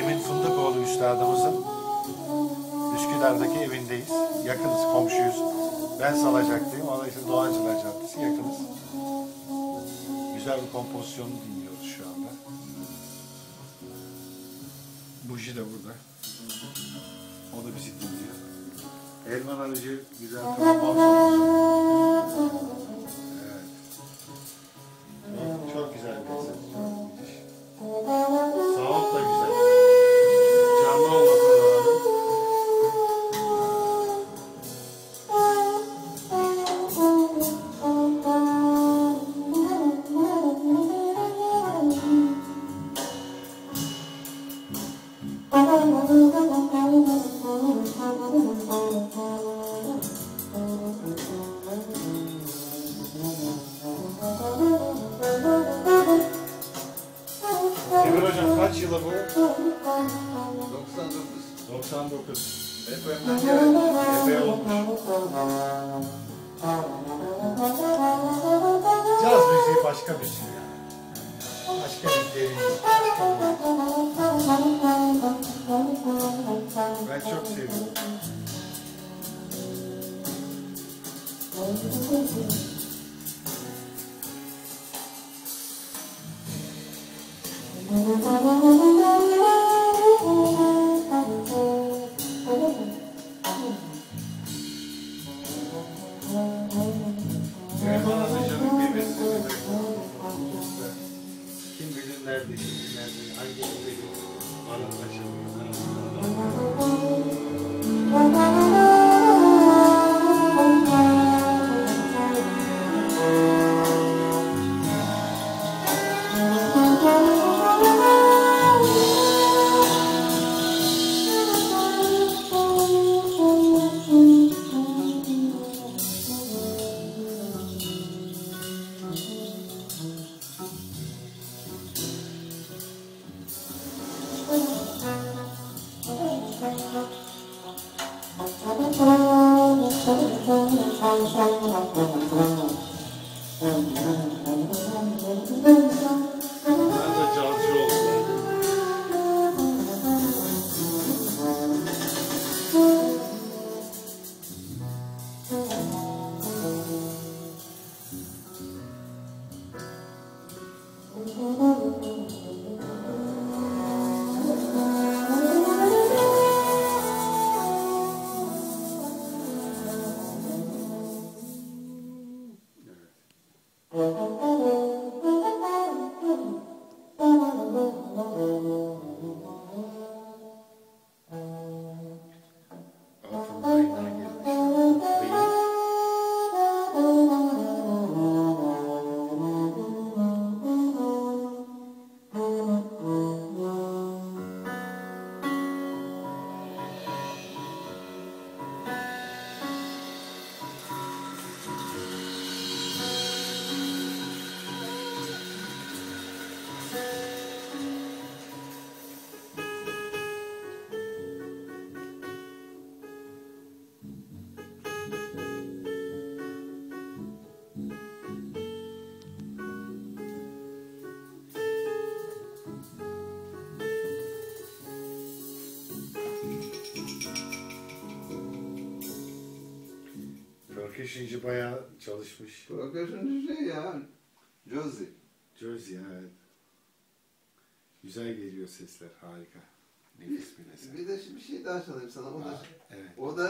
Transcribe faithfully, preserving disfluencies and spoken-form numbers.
Emin Fındıkoğlu üstadımızın Üsküdar'daki evindeyiz. Yakınız, komşuyuz. Ben Salacak'tayım. O da işte Doğancılar Caddesi, yakınız. Güzel bir kompozisyonu dinliyoruz şu anda. Buji de burada. O da bizi dinliyor. Elvan Aracı güzel trombon solosu. Evet. Çok güzel bir konser. Sağol da güzel. Canlı olmasına rağmen. Emir Hocam kaç yılı bu? doksan dokuz. doksan dokuz. Efe'mden geldi. Efe olmuş. Caz müziği başka bir şey. Başka bir derinlik. Ben çok seviyorum. Nerede, şimdi nerede, hangi yıldaki anlaşılmıyor, Kişinci bayağı çalışmış. Profesörünüz ne ya? Josie. Josie, evet. Güzel geliyor sesler, harika. Nefis bir eser. Bir de şimdi bir şey daha çalayım sana. O da, evet. O da